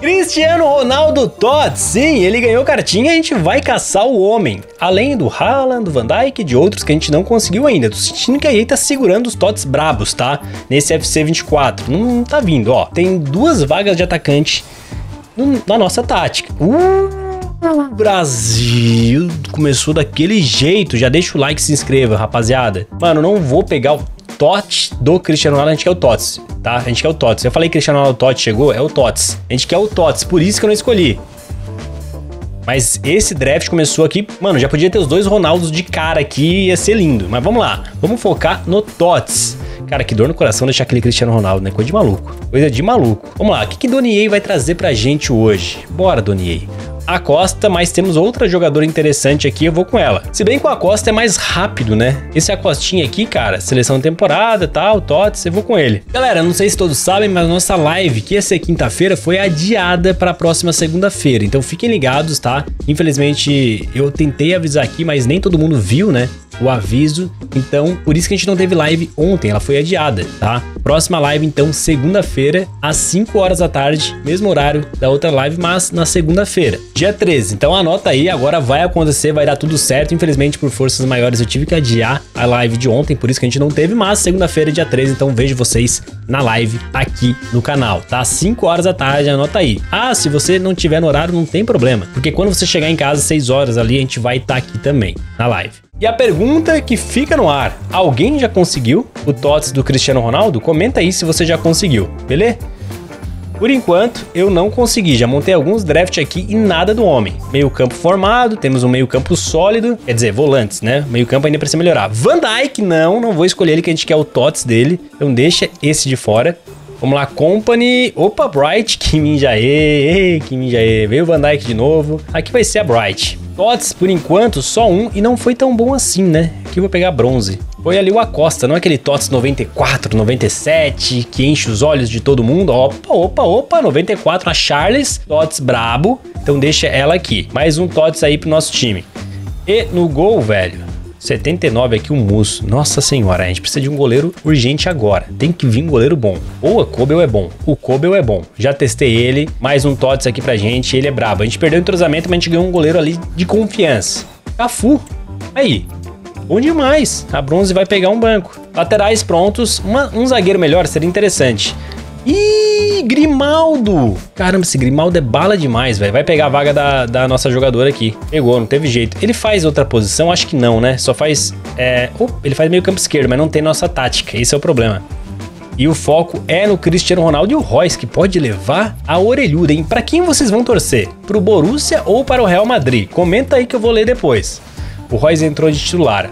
Cristiano Ronaldo TOTS, sim, ele ganhou cartinha e a gente vai caçar o homem. Além do Haaland, do Van Dijk e de outros que a gente não conseguiu ainda. Tô sentindo que a EA tá segurando os TOTS brabos, tá? Nesse FC 24, não tá vindo, ó. Tem duas vagas de atacante na nossa tática. O Brasil começou daquele jeito, já deixa o like e se inscreva, rapaziada. Mano, não vou pegar o TOTS do Cristiano Ronaldo, a gente quer o TOTS, tá? A gente quer o TOTS. Eu falei que Cristiano Ronaldo TOTS chegou, é o TOTS. A gente quer o TOTS, por isso que eu não escolhi. Mas esse draft começou aqui, mano, já podia ter os dois Ronaldos de cara aqui, ia ser lindo. Mas vamos lá, vamos focar no TOTS. Cara, que dor no coração deixar aquele Cristiano Ronaldo, né? Coisa de maluco, coisa de maluco. Vamos lá, o que Donniei vai trazer pra gente hoje? Bora, Donniei. Acosta, mas temos outra jogadora interessante aqui, eu vou com ela. Se bem que o Acosta é mais rápido, né? Esse Acostinha aqui, cara, seleção temporada, tal, TOTS, eu vou com ele. Galera, não sei se todos sabem, mas nossa live, que ia ser quinta-feira, foi adiada para a próxima segunda-feira. Então fiquem ligados, tá? Infelizmente, eu tentei avisar aqui, mas nem todo mundo viu, né? O aviso, então, por isso que a gente não teve live ontem, ela foi adiada, tá? Próxima live, então, segunda-feira, às 5 horas da tarde, mesmo horário da outra live, mas na segunda-feira, dia 13. Então, anota aí, agora vai acontecer, vai dar tudo certo. Infelizmente, por forças maiores, eu tive que adiar a live de ontem, por isso que a gente não teve, mas segunda-feira, dia 13, então vejo vocês na live aqui no canal, tá? 5 horas da tarde, anota aí. Ah, se você não tiver no horário, não tem problema, porque quando você chegar em casa, 6 horas ali, a gente vai estar aqui também, na live. E a pergunta que fica no ar, alguém já conseguiu o TOTS do Cristiano Ronaldo? Comenta aí se você já conseguiu, beleza? Por enquanto, eu não consegui, já montei alguns drafts aqui e nada do homem. Meio campo formado, temos um meio campo sólido, quer dizer, volantes, né? Meio campo ainda precisa melhorar. Van Dijk, não vou escolher ele, que a gente quer o TOTS dele, então deixa esse de fora. Vamos lá, Company, opa, Bright, que ninja, veio o Van Dijk de novo, aqui vai ser a Bright. TOTS, por enquanto, só um e não foi tão bom assim, né? Aqui eu vou pegar bronze. Foi ali o Acosta, não aquele TOTS 94, 97, que enche os olhos de todo mundo. Opa, 94, a Charles, TOTS brabo, então deixa ela aqui. Mais um TOTS aí pro nosso time. E no gol, velho, 79 aqui, o Musso. Nossa senhora, a gente precisa de um goleiro urgente agora. Tem que vir um goleiro bom. Ou a Kobel é bom. O Kobel é bom. Já testei ele. Mais um TOTS aqui pra gente. Ele é brabo. A gente perdeu o entrosamento, mas a gente ganhou um goleiro ali de confiança. Cafu. Aí. Bom demais. A bronze vai pegar um banco. Laterais prontos. Um zagueiro melhor seria interessante. Ih, Grimaldo. Caramba, esse Grimaldo é bala demais, velho. Vai pegar a vaga da nossa jogadora aqui. Pegou, não teve jeito. Ele faz outra posição? Acho que não, né? Só faz... ele faz meio campo esquerdo, mas não tem nossa tática. Esse é o problema. E o foco é no Cristiano Ronaldo e o Royce, que pode levar a orelhuda, hein? Pra quem vocês vão torcer? Pro Borussia ou para o Real Madrid? Comenta aí que eu vou ler depois. O Royce entrou de titular.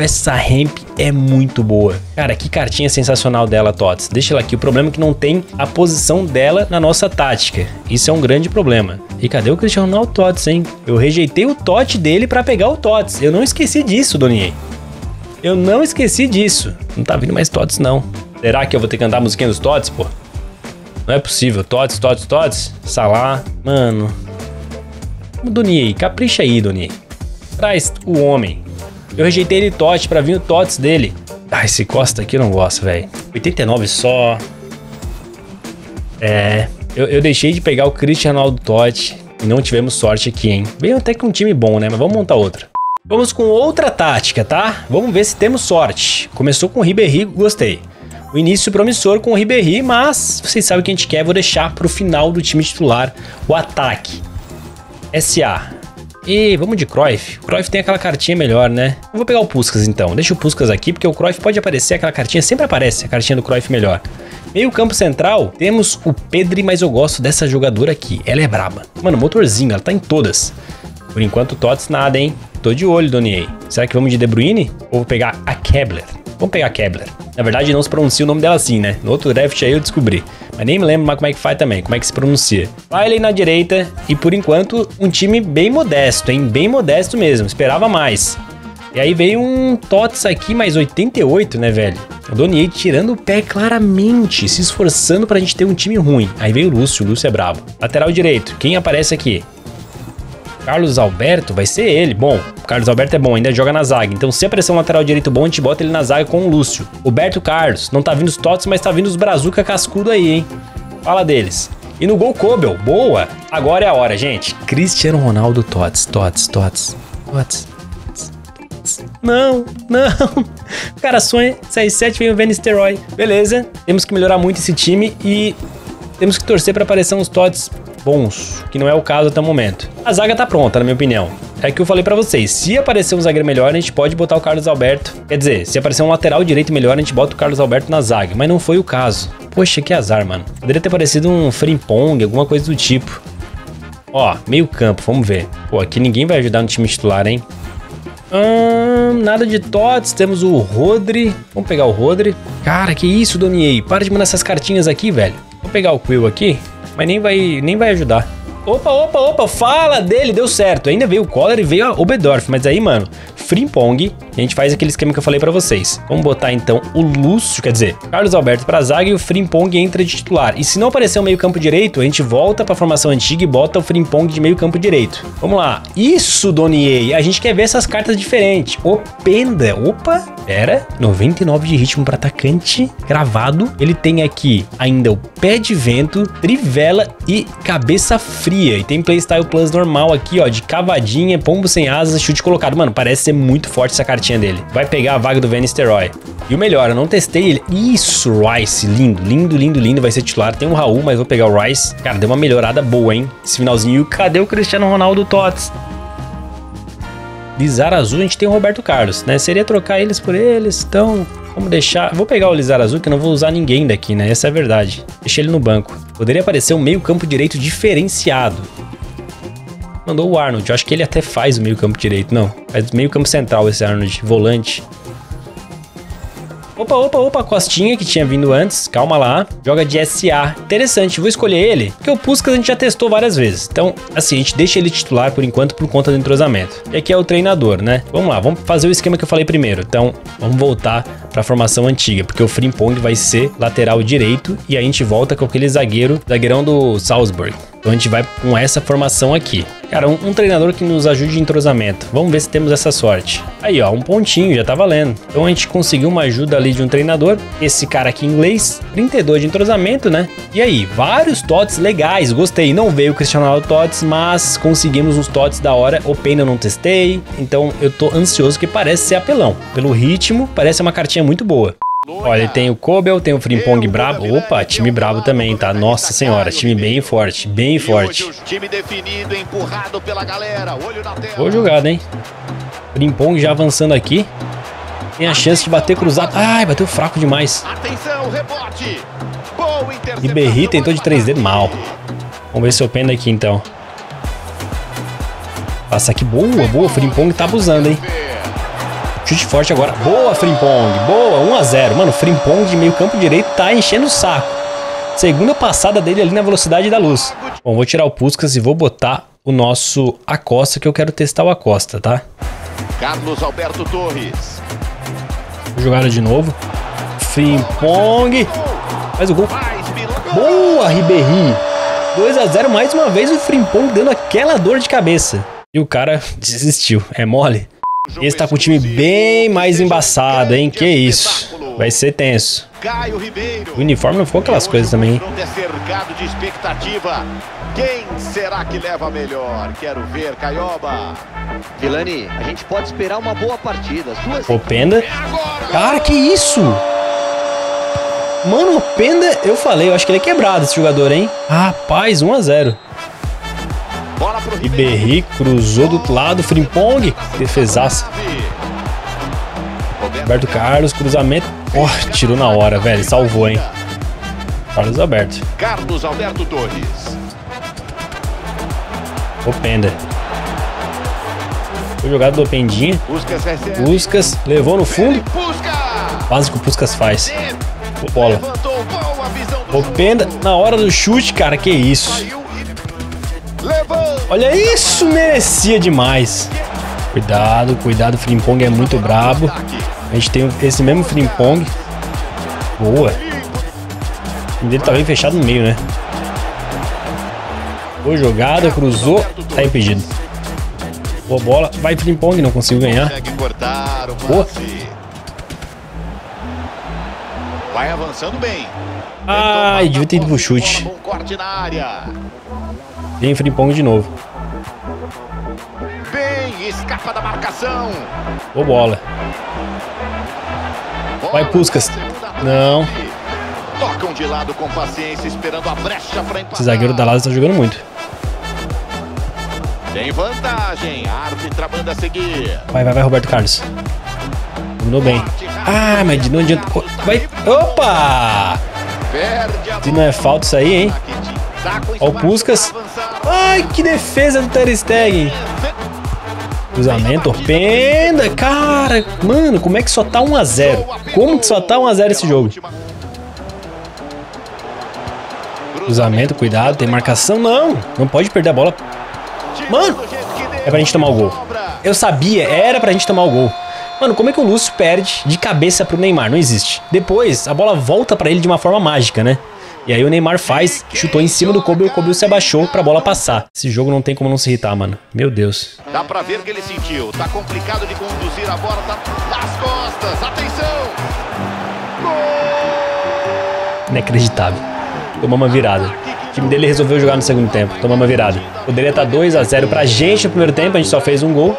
Essa ramp é muito boa. Cara, que cartinha sensacional dela, TOTS. Deixa ela aqui. O problema é que não tem a posição dela na nossa tática. Isso é um grande problema. E cadê o Cristiano Ronaldo TOTS, hein? Eu rejeitei o TOT dele pra pegar o TOTS. Eu não esqueci disso, Donniei. Eu não esqueci disso. Não tá vindo mais TOTS, não. Será que eu vou ter que cantar a musiquinha dos TOTS, pô? Não é possível. TOTS. Salah. Mano. Donniei, capricha aí, Donniei. Traz o homem. Eu rejeitei ele TOTS pra vir o TOTS dele. Ah, esse Costa aqui eu não gosto, velho. 89 só. Eu deixei de pegar o Cristiano Ronaldo TOTS e não tivemos sorte aqui, hein? Veio até que um time bom, né? Mas vamos montar outra. Vamos com outra tática, tá? Vamos ver se temos sorte. Começou com o Ribéry, gostei. O início promissor com o Ribéry, mas vocês sabem o que a gente quer. Vou deixar pro final do time titular o ataque. SA. E vamos de Cruyff. O Cruyff tem aquela cartinha melhor, né? Eu vou pegar o Puskas, então. Deixa o Puskas aqui, porque o Cruyff pode aparecer. Aquela cartinha sempre aparece, a cartinha do Cruyff melhor. Meio campo central, temos o Pedri, mas eu gosto dessa jogadora aqui. Ela é braba. Mano, motorzinho, ela tá em todas. Por enquanto, TOTS nada, hein? Tô de olho, Donniei. Será que vamos de De Bruyne? Ou vou pegar a Keßler? Vamos pegar a Keßler. Na verdade, não se pronuncia o nome dela assim, né? No outro draft aí eu descobri. Mas nem me lembro mais como é que faz também, como é que se pronuncia. Bailey na direita e, por enquanto, um time bem modesto, hein? Bem modesto mesmo, esperava mais. E aí veio um TOTS aqui, mais 88, né, velho? O Donniei tirando o pé claramente, se esforçando pra gente ter um time ruim. Aí veio o Lúcio é brabo. Lateral direito, quem aparece aqui? Carlos Alberto, vai ser ele. Bom, o Carlos Alberto é bom, ainda joga na zaga. Então, se aparecer um lateral direito bom, a gente bota ele na zaga com o Lúcio. Roberto Carlos, não tá vindo os TOTS, mas tá vindo os brazuca cascudo aí, hein? Fala deles. E no gol, Kobel. Boa! Agora é a hora, gente. Cristiano Ronaldo, TOTS, TOTS, TOTS, TOTS. Não, não. Cara, sonha. 6-7 vem o Van Nistelrooy. Beleza. Temos que melhorar muito esse time e temos que torcer para aparecer uns TOTS bons, que não é o caso até o momento. A zaga tá pronta, na minha opinião. É que eu falei pra vocês, se aparecer um zagueiro melhor, a gente pode botar o Carlos Alberto. Quer dizer, se aparecer um lateral direito melhor, a gente bota o Carlos Alberto na zaga. Mas não foi o caso. Poxa, que azar, mano. Poderia ter aparecido um Frimpong, alguma coisa do tipo. Ó, meio campo, vamos ver. Pô, aqui ninguém vai ajudar no time titular, hein? Nada de TOTS, temos o Rodri. Vamos pegar o Rodri. Cara, que isso, Donniei. Para de mandar essas cartinhas aqui, velho. Vou pegar o Quill aqui, mas nem vai ajudar. Opa, opa, opa, fala dele, deu certo. Ainda veio o Keßler e veio a Oberdorf, mas aí, mano, Frimpong, a gente faz aquele esquema que eu falei pra vocês. Vamos botar, então, o Lúcio, quer dizer, Carlos Alberto pra zaga e o Frimpong entra de titular. E se não aparecer o meio campo direito, a gente volta pra formação antiga e bota o Frimpong de meio campo direito. Vamos lá. Isso, Donniei, a gente quer ver essas cartas diferentes. Openda, opa, pera, 99 de ritmo pra atacante, gravado. Ele tem aqui ainda o pé de vento, trivela e cabeça fria. E tem Playstyle Plus normal aqui, ó, de cavadinha, pombo sem asas, chute colocado. Mano, parece ser muito forte essa cartinha dele. Vai pegar a vaga do Van Nistelrooy. E o melhor, eu não testei ele. Isso, Royce, lindo, lindo, lindo, lindo. Vai ser titular, tem um Raul, mas vou pegar o Royce. Cara, deu uma melhorada boa, hein, esse finalzinho. Cadê o Cristiano Ronaldo TOTS? Lizar azul, a gente tem o Roberto Carlos, né? Seria trocar eles por eles, então... Vamos deixar... Vou pegar o Lizar azul, que eu não vou usar ninguém daqui, né? Essa é a verdade. Deixei ele no banco. Poderia aparecer um meio campo direito diferenciado. Mandou o Arnold. Eu acho que ele até faz o meio campo direito. Não, faz meio campo central esse Arnold. Volante. Opa, opa, opa. Costinha, que tinha vindo antes. Calma lá. Joga de SA. Interessante. Vou escolher ele, porque o Puskas a gente já testou várias vezes. Então, assim, a gente deixa ele titular por enquanto por conta do entrosamento. E aqui é o treinador, né? Vamos lá. Vamos fazer o esquema que eu falei primeiro. Então, vamos voltar... pra formação antiga, porque o Frimpong vai ser lateral direito e a gente volta com aquele zagueirão do Salzburg. Então a gente vai com essa formação aqui. Cara, um treinador que nos ajude em entrosamento. Vamos ver se temos essa sorte. Aí, ó, um pontinho, já tá valendo. Então a gente conseguiu uma ajuda ali de um treinador. Esse cara aqui em inglês, 32 de entrosamento, né? E aí, vários TOTS legais, gostei. Não veio o Cristiano Ronaldo TOTS, mas conseguimos uns TOTS da hora. O Openda eu não testei, então eu tô ansioso que parece ser apelão. Pelo ritmo, parece uma cartinha muito boa. Olha, tem o Kobel, tem o Frimpong brabo. Opa, time brabo também, tá? Nossa senhora, time bem forte, bem forte. Boa jogada, hein? Frimpong já avançando aqui. Tem a chance de bater cruzado. Ai, bateu fraco demais. Ribéry tentou de 3D mal. Vamos ver se eu pendo aqui, então. Passa aqui, boa, boa. Frimpong tá abusando, hein? Chute forte agora. Boa, Frimpong. Boa, 1-0. Mano, Frimpong de meio campo direito tá enchendo o saco. Segunda passada dele ali na velocidade da luz. Bom, vou tirar o Puskas e vou botar o nosso Acosta, que eu quero testar o Acosta, tá? Carlos Alberto Torres. Jogaram de novo. Frimpong. Faz o gol. Boa, Ribeirinho. 2-0 mais uma vez o Frimpong dando aquela dor de cabeça. E o cara desistiu. É mole? Esse tá com o time bem mais embaçado, hein? Que isso. Vai ser tenso. O uniforme não ficou aquelas coisas também, hein? Quem será que leva melhor? Quero ver, Caioba. Vilani, a gente pode esperar uma boa partida. Openda. Cara, que isso? Mano, Openda, eu falei, eu acho que ele é quebrado esse jogador, hein? Rapaz, 1-0. Ribéry cruzou do outro lado, Frimpong, defesaça. Roberto Carlos, cruzamento. Ó, oh, tirou na hora, velho, salvou, hein? Carlos Alberto. Carlos Alberto Torres. Openda. Foi jogado do Opendinha. Puskas, levou no fundo. Quase que o Puskas faz. Bola. Openda, na hora do chute, cara, que isso. Olha isso, merecia demais. Cuidado, cuidado, o Frimpong é muito brabo. A gente tem esse mesmo Frimpong. Boa. O dele tá bem fechado no meio, né? Boa jogada, cruzou. Tá impedido. Boa bola. Vai, Frimpong, não conseguiu ganhar. Boa. Vai avançando bem. Ai, devia ter ido pro chute. Corte na área. Vem Frimpong de novo. Bem, escapa da marcação. Boa bola. Vai, Puskas. Não. Tocam de lado com paciência, esperando a brecha para empatar. Esse zagueiro da Lazio tá jogando muito. Tem vantagem, a árbitra manda seguir. Vai, vai, vai, Roberto Carlos. Dominou bem. Ah, mas não adianta. Vai. Opa! Se não é falta isso aí, hein? Ó o Puskas. Ai, que defesa do Ter Stegen. Cruzamento, Openda. Cara, mano, como é que só tá 1 a 0? Como que só tá 1 a 0 esse jogo? Cruzamento, cuidado, tem marcação. Não, não pode perder a bola. Mano, é pra gente tomar o gol. Eu sabia, era pra gente tomar o gol. Mano, como é que o Lúcio perde de cabeça pro Neymar? Não existe. Depois, a bola volta pra ele de uma forma mágica, né? E aí o Neymar faz, chutou em cima do Kobel, o Kobel se abaixou pra bola passar. Esse jogo não tem como não se irritar, mano. Meu Deus. Dá pra ver que ele sentiu. Tá complicado de conduzir a bola, tá nas costas. Atenção! Gol! Inacreditável. Tomou uma virada. O time dele resolveu jogar no segundo tempo, tomou uma virada. Poderia estar 2 a 0 pra gente no primeiro tempo, a gente só fez um gol.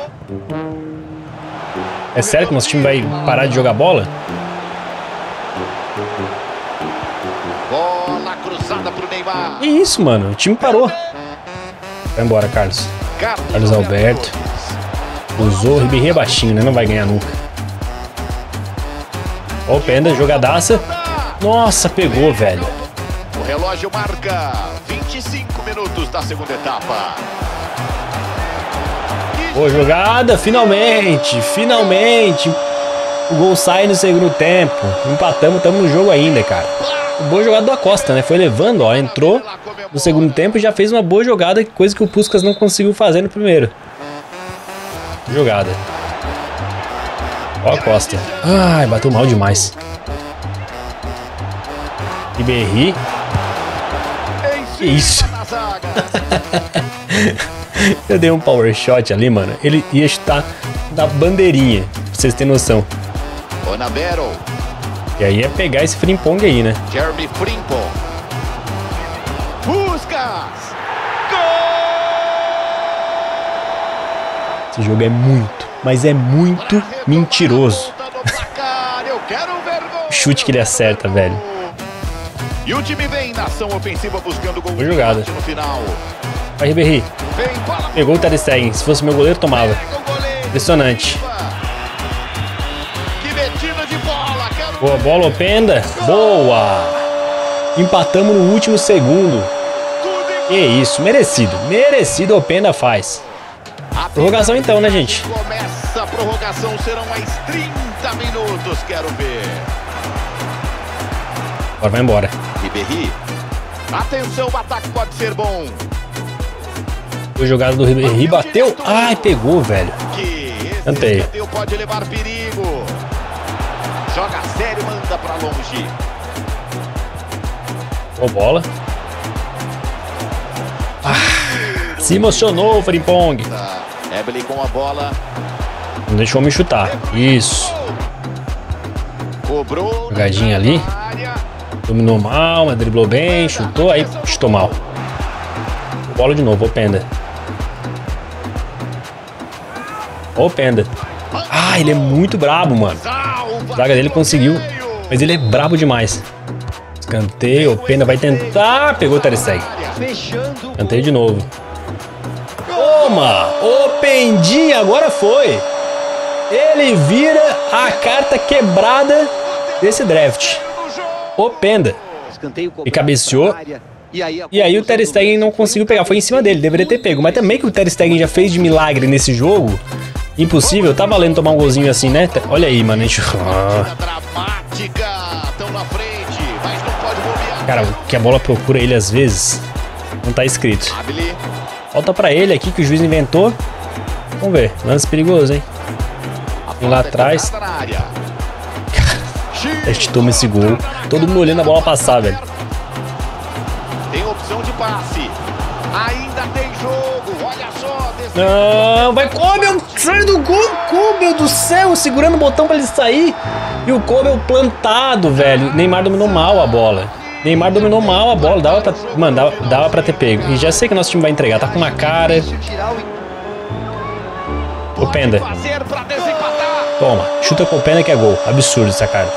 É sério que nosso time vai parar de jogar bola? Bola cruzada pro Neymar. Que isso, mano? O time parou. Vai embora, Carlos. Carlos Alberto. Usou, Ribeirinho é baixinho, né? Não vai ganhar nunca. Ó, Openda, jogadaça. Nossa, pegou, velho. O relógio marca 25 minutos da segunda etapa. Boa jogada, finalmente, finalmente. O gol sai no segundo tempo. Empatamos, estamos no jogo ainda, cara. Boa jogada do Acosta, né? Foi levando, ó, entrou no segundo tempo e já fez uma boa jogada, coisa que o Puskas não conseguiu fazer no primeiro. Jogada. Ó, Acosta. Ai, bateu mal demais. Ribéry. Que isso? Eu dei um power shot ali, mano. Ele ia chutar da bandeirinha, pra vocês terem noção. E aí é pegar esse Frimpong aí, né? Jeremy Frimpong. Puskas! Gol! Esse jogo é muito, mas é muito mentiroso. O chute que ele acerta, velho. E o time vem na ação ofensiva buscando gol. Boa jogada. No final. Vai, Ribéry. Pegou o Ter Stegen. Se fosse meu goleiro, tomava. Impressionante. Que metida de bola. Boa bola, Openda. Boa. Empatamos no último segundo. Que isso. Merecido. Merecido, Openda faz. Prorrogação então, né, gente? Começa a prorrogação. Serão mais 30 minutos. Quero ver. Agora vai embora. Ribéry. Atenção, o ataque pode ser bom. Foi jogada do Ribéry, bateu. Ai, pegou, velho. Cantei. Pode levar perigo. Joga sério, manda pra longe. Boa bola. Ah, se emocionou o Frimpong. Ebele com a bola. Não deixou me chutar. Isso. Cobrou. Jogadinha ali. Dominou mal, mas driblou bem, chutou, aí chutou mal. Bola de novo, Openda. Openda. Ah, ele é muito brabo, mano. A zaga dele conseguiu, mas ele é brabo demais. Escanteio, Openda vai tentar. Pegou o Ter Stegen. Escanteio de novo. Toma! Opendinha, agora foi. Ele vira a carta quebrada desse draft. Openda. E cabeceou. E aí o Ter Stegen não conseguiu pegar. Foi em cima dele, deveria ter pego. Mas também que o Ter Stegen já fez de milagre nesse jogo. Impossível, tá valendo tomar um golzinho assim, né? Olha aí, mano. Cara, que a bola procura ele às vezes. Não tá escrito. Falta pra ele aqui que o juiz inventou. Vamos ver, lance perigoso, hein? Vem lá atrás. A gente toma esse gol. Todo mundo olhando a bola passar, velho. Tem opção de passe. Ainda tem jogo. Olha só. Não, vai. Kobel, sai do gol. Kobel do céu. Segurando o botão pra ele sair. E o Kobel plantado, velho. Neymar dominou mal a bola. Neymar dominou mal a bola. Dava pra, mano, dava pra ter pego. E já sei que o nosso time vai entregar. Tá com uma cara. Openda. Toma. Chuta com o Openda que é gol. Absurdo essa carta.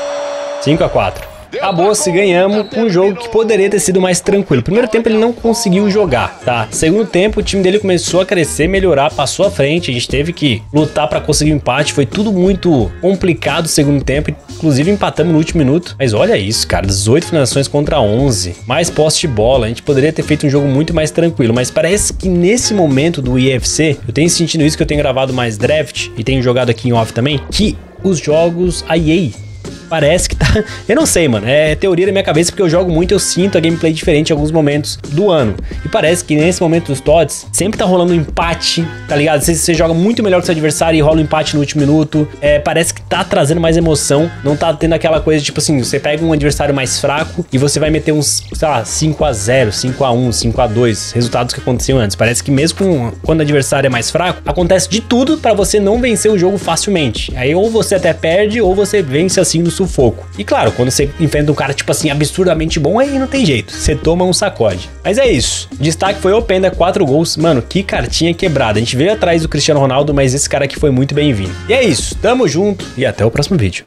5-4. Acabou-se, ganhamos um jogo que poderia ter sido mais tranquilo. Primeiro tempo ele não conseguiu jogar, tá? Segundo tempo o time dele começou a crescer, melhorar, passou à frente. A gente teve que lutar pra conseguir um empate. Foi tudo muito complicado o segundo tempo. Inclusive empatamos no último minuto. Mas olha isso, cara, 18 finalizações contra 11. Mais posse de bola. A gente poderia ter feito um jogo muito mais tranquilo. Mas parece que nesse momento do IFC, eu tenho sentido isso, que eu tenho gravado mais draft e tenho jogado aqui em off também, que os jogos a EA parece que tá... Eu não sei, mano. É teoria da minha cabeça, porque eu jogo muito, eu sinto a gameplay diferente em alguns momentos do ano. E parece que nesse momento dos TOTS, sempre tá rolando um empate, tá ligado? Você joga muito melhor que seu adversário e rola um empate no último minuto. É, parece que tá trazendo mais emoção. Não tá tendo aquela coisa, tipo assim, você pega um adversário mais fraco e você vai meter uns, sei lá, 5-0, 5-1, 5-2, resultados que aconteciam antes. Parece que mesmo quando o adversário é mais fraco, acontece de tudo pra você não vencer o jogo facilmente. Aí ou você até perde, ou você vence assim no sufoco. E claro, quando você enfrenta um cara tipo assim, absurdamente bom, aí não tem jeito. Você toma um sacode. Mas é isso. Destaque foi o Openda, 4 gols. Mano, que cartinha quebrada. A gente veio atrás do Cristiano Ronaldo, mas esse cara aqui foi muito bem-vindo. E é isso. Tamo junto e até o próximo vídeo.